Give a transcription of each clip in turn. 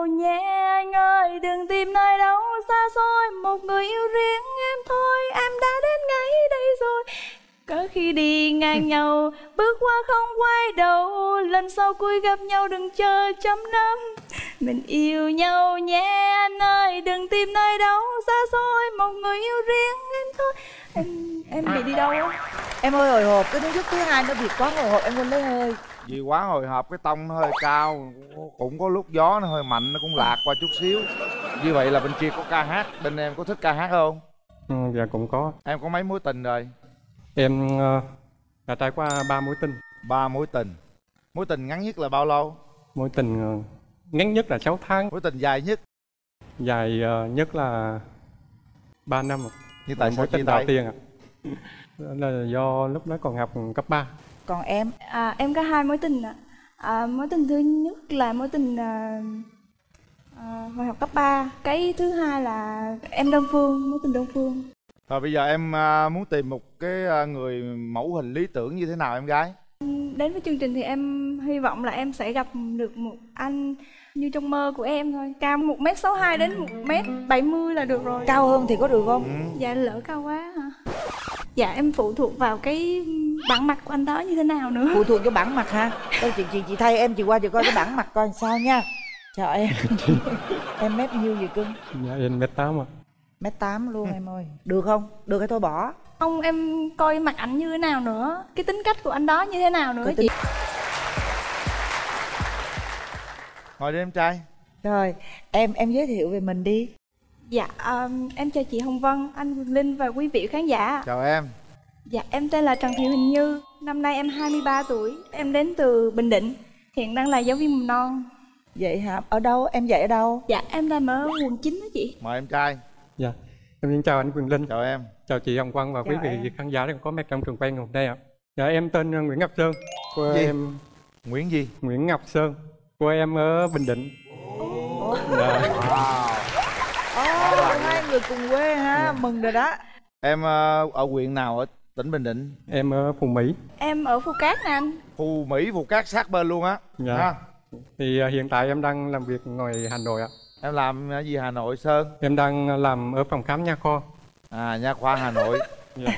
Ôi nhé anh ơi, đừng tìm nơi đâu xa xôi, một người yêu riêng em thôi, em đã đến ngay đây rồi. Cỡ khi đi ngang nhau, bước qua không quay đầu, lần sau cuối gặp nhau đừng chờ trăm năm. Mình yêu nhau nhé anh ơi, đừng tìm nơi đâu xa xôi, một người yêu riêng em thôi. Em bị đi đâu á? Em hơi hồi hộp, cái lúc thứ hai nó bị quá hồi hộp, em quên lấy hơi. Vì quá hồi hộp cái tông nó hơi cao, cũng có lúc gió nó hơi mạnh, nó cũng lạc qua chút xíu. Như vậy là bên kia có ca hát, bên em có thích ca hát không? Dạ cũng có. Em có mấy mối tình rồi? Em đã trải qua 3 mối tình. 3 mối tình. Mối tình ngắn nhất là bao lâu? Mối tình ngắn nhất là 6 tháng. Mối tình dài nhất? Dài nhất là 3 năm. Nhưng tại sao chia tay? Tiền à? Là do lúc đó còn học cấp 3. Còn em? Em có 2 mối tình ạ. Mối tình thứ nhất là mối tình hồi học cấp 3. Cái thứ hai là em đơn phương, mối tình đơn phương. Rồi bây giờ em muốn tìm một cái người mẫu hình lý tưởng như thế nào em gái? Đến với chương trình thì em hy vọng là em sẽ gặp được một anh như trong mơ của em thôi. Cao 1m62 đến 1m70 là được rồi. Cao hơn thì có được không? Dạ lỡ cao quá hả? Dạ em phụ thuộc vào cái bản mặt của anh đó như thế nào nữa. Phụ thuộc cái bản mặt ha? Đâu chị thay em, chị qua chị coi cái bản mặt coi sao nha. Trời em. Em mép nhiêu gì cưng? Dạ em mét 8 à. Mét 8 luôn em ơi. Được không? Được hay thôi bỏ? Không, em coi mặt ảnh như thế nào nữa, cái tính cách của anh đó như thế nào nữa chị. Ngồi đi em trai. Rồi, em giới thiệu về mình đi. Dạ, em chào chị Hồng Vân, anh Quyền Linh và quý vị khán giả. Chào em. Dạ, em tên là Trần Thị Huỳnh Như, năm nay em 23 tuổi, em đến từ Bình Định, hiện đang là giáo viên mầm non. Vậy hả? Ở đâu? Em dạy ở đâu? Dạ, em đang ở quận 9 đó chị. Mời em trai. Dạ, em xin chào anh Quyền Linh. Chào em. Chào chị Hồng Vân và chào quý vị khán giả đang có mặt trong trường quay ngày hôm nay ạ. Dạ, em tên Nguyễn Ngọc Sơn. Quê em... Nguyễn gì? Nguyễn Ngọc Sơn. Quê em ở Bình Định. Dạ. Hai người cùng quê ha, mừng rồi đó. Em ở huyện nào ở tỉnh Bình Định? Em ở Phú Mỹ. Em ở Phú Cát nè anh. Phú Mỹ, Phú Cát sát bên luôn á. Dạ. Ha. Thì hiện tại em đang làm việc ngoài Hà Nội ạ. Em làm ở gì Hà Nội Sơn? Em đang làm ở phòng khám nha khoa. À, nha khoa Hà Nội. Dạ.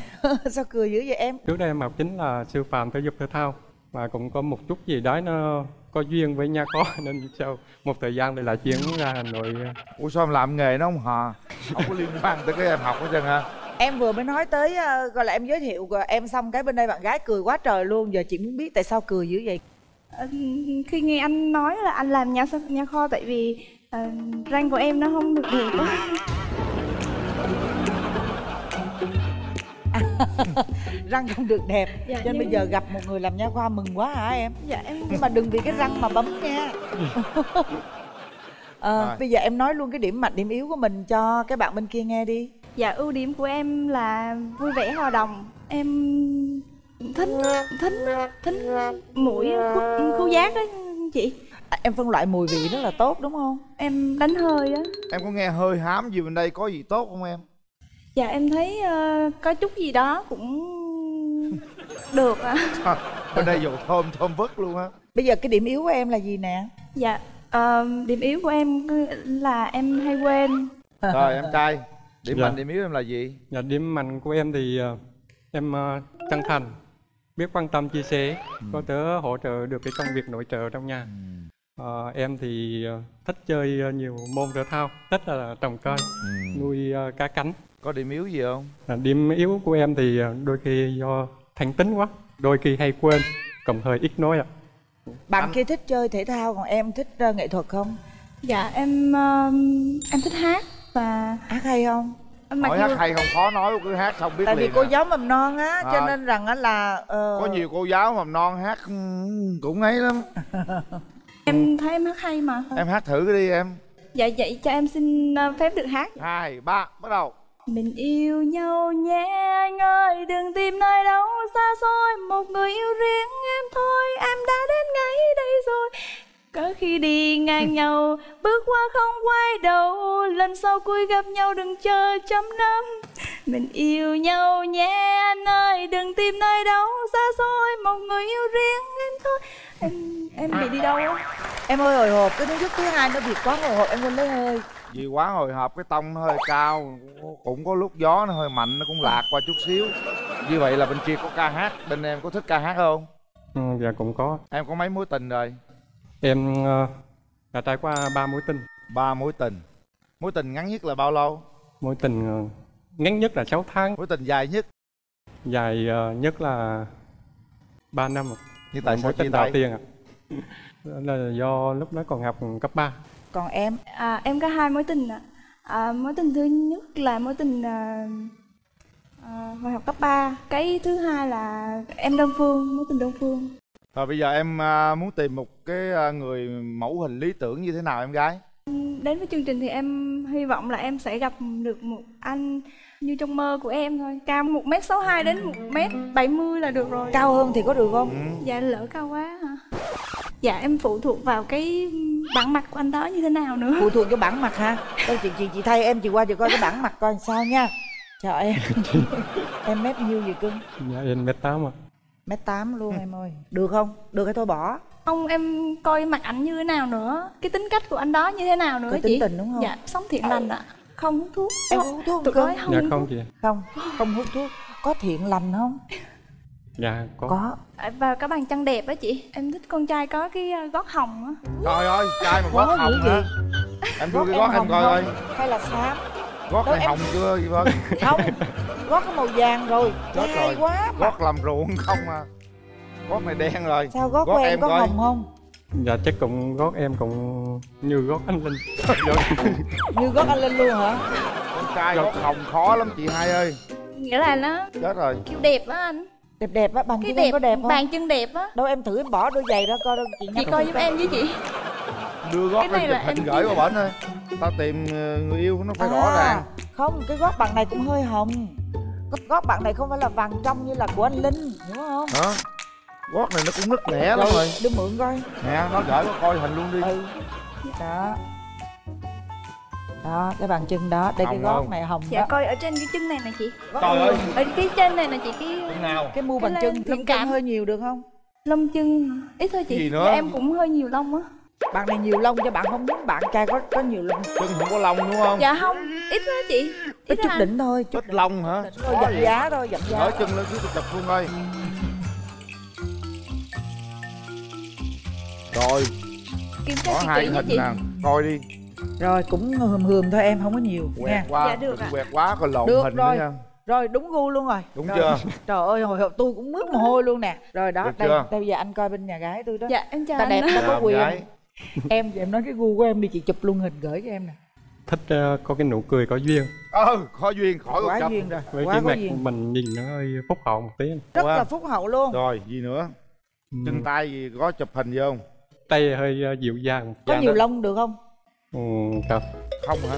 Sao cười dữ vậy em? Trước đây em học chính là sư phạm thể dục thể thao. Và cũng có một chút gì đó nó có duyên với nha khoa. Nên sau một thời gian thì lại chuyển ra Hà Nội. Ủa sao em làm nghề nó không hả? Không có liên quan tới cái em học hết trơn hả? Em vừa mới nói tới, gọi là em giới thiệu em xong cái bên đây bạn gái cười quá trời luôn. Giờ chị muốn biết tại sao cười dữ vậy? Khi nghe anh nói là anh làm nha khoa tại vì răng của em nó không được đẹp quá. Răng không được đẹp, dạ, cho nên bây giờ gặp một người làm nha khoa mừng quá hả em? Dạ em. Nhưng mà đừng vì cái răng mà bấm nha. Bây giờ em nói luôn cái điểm mạnh điểm yếu của mình cho cái bạn bên kia nghe đi. Dạ ưu điểm của em là vui vẻ hòa đồng. Em thính mũi khứu giác đó chị. Em phân loại mùi vị rất là tốt đúng không? Em đánh hơi á. Em có nghe hơi hám gì bên đây có gì tốt không em? Dạ em thấy có chút gì đó cũng được ạ. Bên đây dù thơm vứt luôn á. Bây giờ cái điểm yếu của em là gì nè? Dạ điểm yếu của em là em hay quên. Rồi em trai, điểm mạnh điểm yếu em là gì? Dạ điểm mạnh của em thì em chân thành, biết quan tâm chia sẻ, có thể hỗ trợ được cái công việc nội trợ trong nhà. Em thì thích chơi nhiều môn thể thao, thích là trồng cây, nuôi cá cánh. Có điểm yếu gì không? Điểm yếu của em thì đôi khi do thẳng tính quá, đôi khi hay quên, cầm hơi ít nói ạ. Bạn kia thích chơi thể thao, còn em thích nghệ thuật không? Dạ em thích hát và hát hay không? Hỏi hát hay không khó nói, cứ hát xong biết liền. Tại vì cô giáo mầm non á, cho nên rằng á là có nhiều cô giáo mầm non hát cũng ấy lắm. Em thấy em hát hay mà. Em hát thử đi em. Dạ vậy cho em xin phép được hát. 2, 3, bắt đầu. Mình yêu nhau nhé anh ơi, đừng tìm nơi đâu xa xôi, một người yêu riêng em thôi, em đã đến ngay đây rồi. Cỡ khi đi ngang nhau, bước qua không quay đầu, lần sau cuối gặp nhau đừng chờ trăm năm. Mình yêu nhau nhé anh ơi, đừng tìm nơi đâu xa xôi, một người yêu riêng em thôi. Em bị đi đâu á? Em hơi hồi hộp, cái thứ nhất thứ hai nó việc quá hồi hộp em quên lấy hơi. Vì quá hồi hộp cái tông nó hơi cao, cũng có lúc gió nó hơi mạnh nó cũng lạc qua chút xíu. Như vậy là bên kia có ca hát, bên em có thích ca hát không? Ừ, dạ cũng có. Em có mấy mối tình rồi? Em đã trải qua 3 mối tình. 3 mối tình. Mối tình ngắn nhất là bao lâu? Mối tình ngắn nhất là 6 tháng. Mối tình dài nhất? Dài nhất là 3 năm. Nhưng tại sao chia tay? Tiền ạ. Là do lúc đó còn học cấp 3. Còn em? Em có 2 mối tình ạ. Mối tình thứ nhất là mối tình hồi học cấp 3. Cái thứ hai là em đơn phương, mối tình đơn phương. Rồi bây giờ em muốn tìm một cái người mẫu hình lý tưởng như thế nào em gái? Đến với chương trình thì em hy vọng là em sẽ gặp được một anh như trong mơ của em thôi. Cao 1m62 đến 1m70 là được rồi. Cao hơn thì có được không? Ừ. Dạ lỡ cao quá hả? Dạ em phụ thuộc vào cái bản mặt của anh đó như thế nào nữa. Phụ thuộc vào bản mặt ha? Đây chị thay em, chị qua chị coi cái bản mặt coi sao nha. Trời em. Em mép nhiêu vậy cưng? Dạ em mét 8 ạ. Mét 8 luôn em ơi. Được không? Được hay thôi bỏ? Không, em coi mặt ảnh như thế nào nữa, cái tính cách của anh đó như thế nào nữa. Có tính tình đúng không? Dạ, sống thiện lành ạ. Không hút thuốc. Em hút thuốc không cưng? Dạ không chị. Không hút thuốc. Có thiện lành không? Dạ có. Và các bàn chân đẹp á chị. Em thích con trai có cái gót hồng á. Trời ơi, trai mà gót hồng hả? Em đưa cái gót em coi coi. Hay là xám? Gót này hồng chưa vậy Vân? Không, gót có màu vàng rồi. Hay quá. Gót làm ruộng không à? Gót này đen rồi. Sao gót của em có hồng không? Dạ chắc cũng gót em cũng như gót anh Linh. Như gót anh Linh luôn hả? Con trai gót hồng khó lắm chị hai ơi. Nghĩa là nó chết rồi. Kiểu đẹp á anh. Đẹp đẹp á, bàn chân em có đẹp không? Bàn chân đẹp á. Đâu em thử em bỏ đôi giày ra coi đâu chị. Chị coi giúp em với chị. Đưa gót lên chụp hình gửi qua bển thôi. Tao tìm người yêu nó phải rõ ràng. Không, cái gót bạn này cũng hơi hồng. Gót bạn này không phải là vàng trong như là của anh Linh, đúng không? Gót này nó cũng nứt nẻ lắm rồi. Đưa mượn coi. Nè, nó gửi nó coi hình luôn đi. Đó. Đó, cái bàn chân đó, đây cái gót này hồng. Dạ coi ở trên cái chân này nè chị. Trời ơi. Ở cái chân này nè chị cái mu bàn chân, lông chân hơi nhiều được không? Lông chân ít thôi chị. Em cũng hơi nhiều lông á. Bạn này nhiều lông cho bạn không muốn bạn trai có nhiều lông. Chân không có lông đúng không? Dạ không, ít quá chị. Ít chút đỉnh thôi. Chút lông hả? Thôi dặm giá thôi, dặm giá. Nói chân lên cứ chụp luôn ơi. Rồi. Có hai hình nè, coi đi. Rồi cũng hườm hườm thôi em, không có nhiều nha. Dạ được ạ. Quẹt quá còn lộn hình nữa nha. Rồi đúng gu luôn rồi. Đúng chưa? Trời ơi hồi hộp tôi cũng mướt mồ hôi luôn nè. Rồi đó, đây bây giờ anh coi bên nhà gái tôi đó. Dạ em chào anh. Ta đẹp, ta có quyền. Em nói cái gu của em đi, chị chụp luôn hình gửi cho em nè. Thích có cái nụ cười có duyên. Có duyên khỏi quá chậm. Duyên rồi. Với quá cái mặt duyên. Mình nhìn nó hơi phúc hậu một tí. Rất là phúc hậu luôn. Rồi gì nữa? Chân tay gì có chụp hình gì không? Tay hơi dịu dàng. Có nhiều lông được không? Không. Không hả?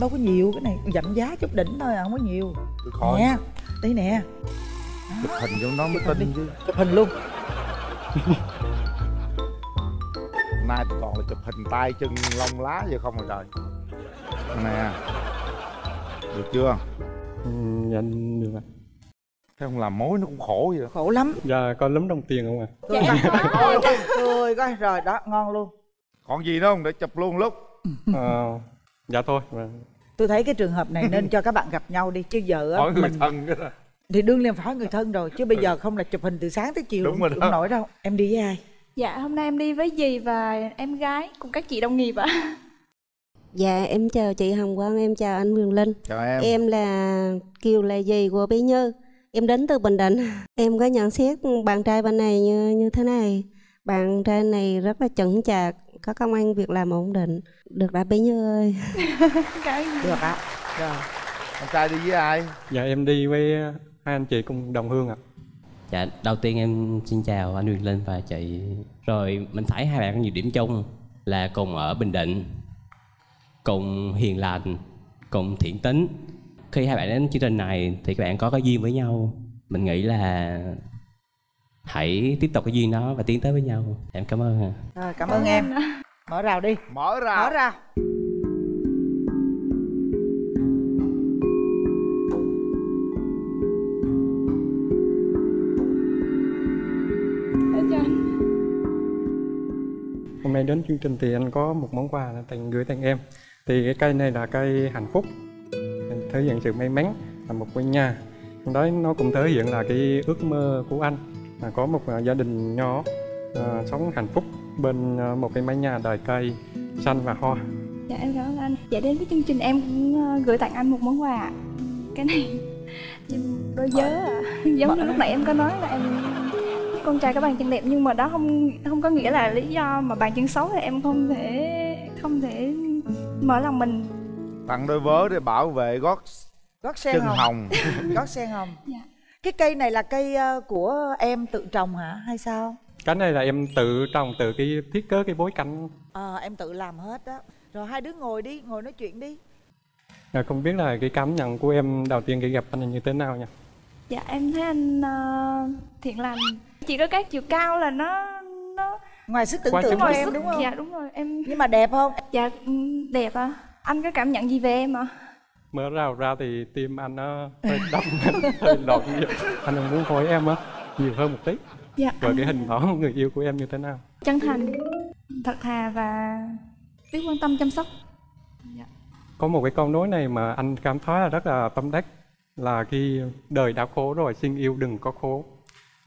Đâu có nhiều, cái này dặm giá chút đỉnh thôi à, không có nhiều. Nè, đây nè. Chụp hình cho nó mới tin chứ. Chụp hình luôn. Nay toàn là chụp hình tay chân lông lá vậy không rồi trời. Nè. Được chưa? Dạ được rồi. Thế không làm mối nó cũng khổ vậy. Khổ lắm. Giờ coi lúm đồng tiền không à? Cười coi rồi đó, ngon luôn. Còn gì nữa không để chụp luôn lúc? Dạ thôi. Tôi thấy cái trường hợp này nên cho các bạn gặp nhau đi chứ giờ hỏi người thân cái đó. Thì đương nhiên phải hỏi người thân rồi chứ bây giờ không là chụp hình từ sáng tới chiều cũng không nổi đâu. Em đi với ai? Dạ hôm nay em đi với dì và em gái cùng các chị đồng nghiệp ạ. Dạ em chào chị Hồng Vân, em chào anh Quyền Linh. Chào em. Em là Kiều, là dì của bé Như. Em đến từ Bình Định. Em có nhận xét bạn trai bên này như thế này. Bạn trai này rất là chững chạc, có công ăn việc làm ổn định. Được đã bé Như ơi. Được ạ. Bạn trai đi với ai? Dạ em đi với hai anh chị cùng đồng hương ạ. Dạ, đầu tiên em xin chào anh Quyền Linh và chị. Rồi mình thấy hai bạn có nhiều điểm chung là cùng ở Bình Định, cùng hiền lành, cùng thiện tính. Khi hai bạn đến chương trình này thì các bạn có cái duyên với nhau. Mình nghĩ là hãy tiếp tục cái duyên đó và tiến tới với nhau. Em cảm ơn. Rồi, cảm ơn em. Mở rào đi. Mở rào. Mở rào. đến chương trình thì anh có một món quà gửi tặng em. Thì cái cây này là cây hạnh phúc, thể hiện sự may mắn là một ngôi nhà. Đấy, nó cũng thể hiện là cái ước mơ của anh là có một gia đình nhỏ sống hạnh phúc bên một cái mái nhà đầy cây xanh và hoa. Dạ em cảm ơn anh. Dạ đến với chương trình em cũng gửi tặng anh một món quà. Cái này đôi giớ à. Giống như lúc nãy em có nói là em con trai có bàn chân đẹp, nhưng mà đó không có nghĩa là lý do mà bàn chân xấu thì em không thể mở lòng mình. Tặng đôi vớ để bảo vệ gót sen hồng. Gót sen hồng. Dạ. Cái cây này là cây của em tự trồng hả hay sao? Cái này là em tự trồng, tự cái thiết kế cái bối cảnh. Em tự làm hết đó. Rồi hai đứa ngồi đi, ngồi nói chuyện đi. Rồi, không biết là cái cảm nhận của em đầu tiên khi gặp anh như thế nào nha? Dạ em thấy anh thiện lành. Chị đó các chiều cao là nó ngoài sức tưởng tượng của em, đúng không? Dạ đúng rồi em. Nhưng mà đẹp không? Dạ đẹp à. Anh có cảm nhận gì về em ạ? Mới rào ra thì tim anh nó hơi đâm, hơi lộn nhiều. Anh muốn hỏi em á nhiều hơn một tí. Dạ. Rồi cái hình mẫu người yêu của em như thế nào? Chân thành, thật thà và biết quan tâm chăm sóc. Dạ. Có một cái câu nói này mà anh cảm thấy là rất là tâm đắc, là khi đời đã khổ rồi xin yêu đừng có khổ.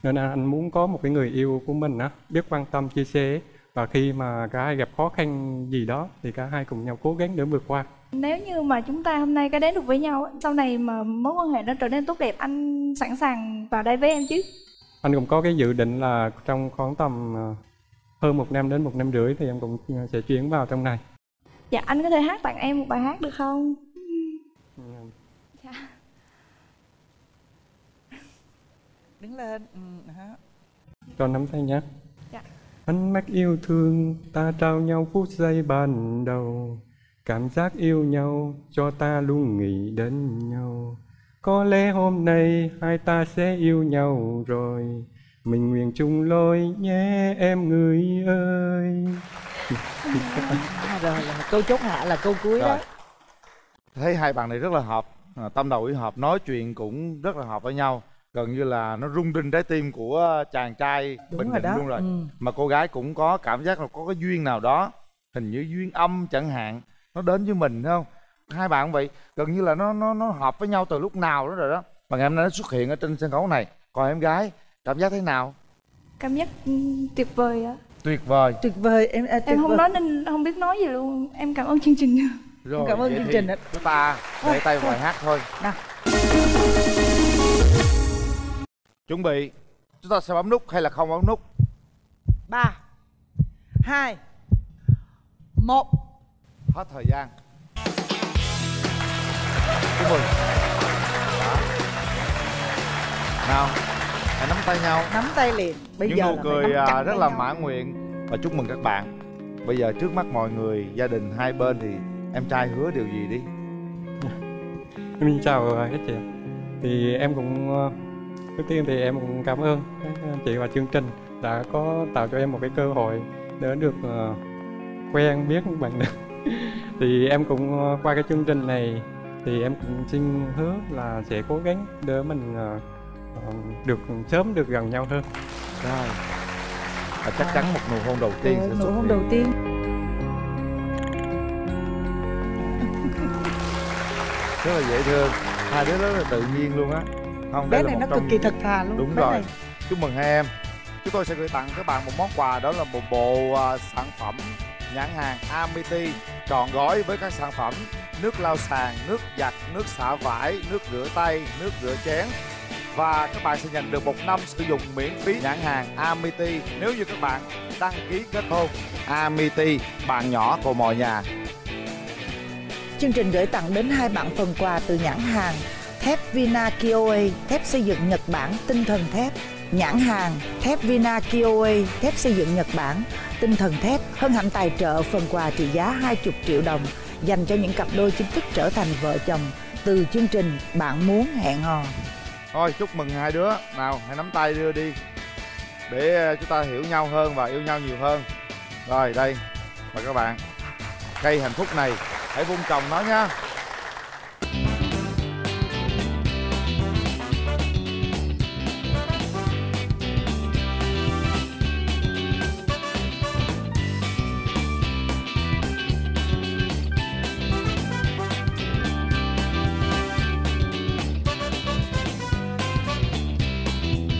Nên là anh muốn có một cái người yêu của mình á biết quan tâm, chia sẻ, và khi mà cả hai gặp khó khăn gì đó thì cả hai cùng nhau cố gắng để vượt qua. Nếu như mà chúng ta hôm nay có đến được với nhau, sau này mà mối quan hệ nó trở nên tốt đẹp, anh sẵn sàng vào đây với em chứ? Anh cũng có cái dự định là trong khoảng tầm hơn 1 năm đến 1 năm rưỡi thì em cũng sẽ chuyển vào trong này. Dạ anh có thể hát tặng em một bài hát được không? Dạ. Đứng lên. Cho nắm tay nhé. Dạ. Ánh mắt yêu thương ta trao nhau phút giây ban đầu, cảm giác yêu nhau cho ta luôn nghĩ đến nhau. Có lẽ hôm nay hai ta sẽ yêu nhau rồi, mình nguyện chung lối nhé em người ơi. Rồi câu chốt hạ là câu cuối rồi. Đó thấy hai bạn này rất là hợp, tâm đầu ý hợp, nói chuyện cũng rất là hợp với nhau, gần như là nó rung rinh trái tim của chàng trai Bình Định luôn rồi. Mà cô gái cũng có cảm giác là có cái duyên nào đó, hình như duyên âm chẳng hạn, nó đến với mình phải không? Hai bạn vậy gần như là nó hợp với nhau từ lúc nào đó rồi đó, mà ngày hôm nay nó xuất hiện ở trên sân khấu này. Còn em gái cảm giác thế nào? Cảm giác tuyệt vời á. Tuyệt vời, tuyệt vời. Em không nói nên không biết nói gì luôn. Em cảm ơn chương trình. Rồi, cảm ơn chương trình. Chúng ta để tay vào hát thôi. Nào. Chuẩn bị, chúng ta sẽ bấm nút hay là không bấm nút? 3, 2, 1. Hết thời gian. Chúc mừng. Nào, hãy nắm tay nhau. Nắm tay liền. Bây những nụ cười rất là mãn nguyện. Và chúc mừng các bạn. Bây giờ trước mắt mọi người, gia đình hai bên thì em trai hứa điều gì đi? Em chào các chị. Thì em cũng trước tiên thì em cũng cảm ơn các chị và chương trình đã có tạo cho em một cái cơ hội để được quen biết các bạn. Thì em cũng qua cái chương trình này thì em cũng xin hứa là sẽ cố gắng để mình được sớm được gần nhau hơn. Rồi. Và chắc chắn một nụ hôn đầu tiên sẽ xuất hiện. Nụ hôn đầu tiên. Rất là dễ thương. Hai đứa rất là tự nhiên luôn á. Không, bé này nó cực kỳ thật thà luôn. Đúng rồi. Chúc mừng hai em. Chúng tôi sẽ gửi tặng các bạn một món quà, đó là một bộ sản phẩm nhãn hàng Amity trọn gói với các sản phẩm nước lau sàn, nước giặt, nước xả vải, nước rửa tay, nước rửa chén. Và các bạn sẽ nhận được 1 năm sử dụng miễn phí nhãn hàng Amity nếu như các bạn đăng ký kết hôn. Amity, bạn nhỏ của mọi nhà. Chương trình gửi tặng đến hai bạn phần quà từ nhãn hàng thép Vina Kioe, thép xây dựng Nhật Bản, tinh thần thép. Nhãn hàng thép Vina Kioe, thép xây dựng Nhật Bản, tinh thần thép hân hạnh tài trợ phần quà trị giá 20 triệu đồng dành cho những cặp đôi chính thức trở thành vợ chồng từ chương trình Bạn Muốn Hẹn Hò. Thôi chúc mừng hai đứa. Nào hãy nắm tay đưa đi để chúng ta hiểu nhau hơn và yêu nhau nhiều hơn. Rồi đây mời các bạn, cây hạnh phúc này hãy vun trồng nó nha.